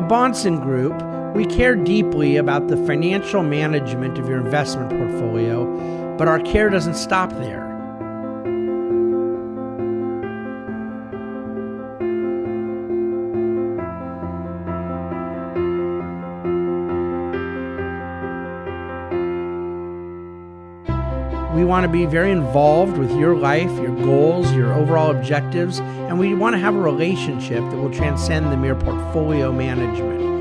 The Bahnsen Group, we care deeply about the financial management of your investment portfolio, but our care doesn't stop there. We want to be very involved with your life, your goals, your overall objectives, and we want to have a relationship that will transcend the mere portfolio management.